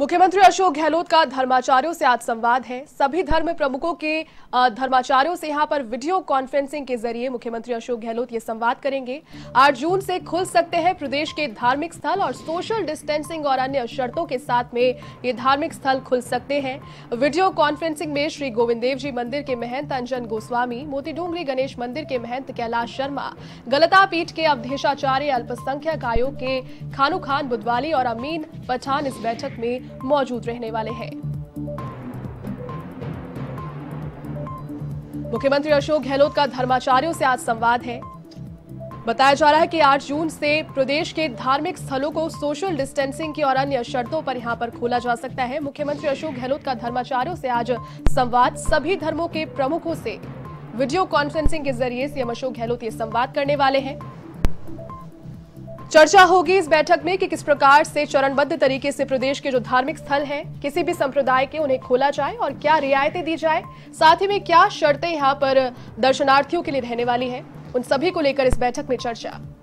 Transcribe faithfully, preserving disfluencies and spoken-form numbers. मुख्यमंत्री अशोक गहलोत का धर्माचार्यों से आज संवाद है। सभी धर्म प्रमुखों के धर्माचार्यों से यहां पर वीडियो कॉन्फ्रेंसिंग के जरिए मुख्यमंत्री अशोक गहलोत ये संवाद करेंगे। आठ जून से खुल सकते हैं प्रदेश के धार्मिक स्थल और सोशल डिस्टेंसिंग और अन्य शर्तों के साथ में ये धार्मिक स्थल खुल सकते हैं। वीडियो कॉन्फ्रेंसिंग में श्री गोविंद देव जी मंदिर के महंत अंजन गोस्वामी, मोतीडोंगरी गणेश मंदिर के महंत कैलाश शर्मा, गलता पीठ के अवधेशाचार्य, अल्पसंख्यक आयोग के खानु खान, बुद्वाली और अमीन पठान इस बैठक में मौजूद रहने वाले हैं। मुख्यमंत्री अशोक गहलोत का धर्माचार्यों से आज संवाद है। बताया जा रहा है कि आठ जून से प्रदेश के धार्मिक स्थलों को सोशल डिस्टेंसिंग की और अन्य शर्तों पर यहां पर खोला जा सकता है। मुख्यमंत्री अशोक गहलोत का धर्माचार्यों से आज संवाद, सभी धर्मों के प्रमुखों से वीडियो कॉन्फ्रेंसिंग के जरिए सीएम अशोक गहलोत ये संवाद करने वाले हैं। चर्चा होगी इस बैठक में कि किस प्रकार से चरणबद्ध तरीके से प्रदेश के जो धार्मिक स्थल हैं किसी भी संप्रदाय के उन्हें खोला जाए और क्या रियायतें दी जाए, साथ ही में क्या शर्तें यहाँ पर दर्शनार्थियों के लिए रहने वाली हैं, उन सभी को लेकर इस बैठक में चर्चा।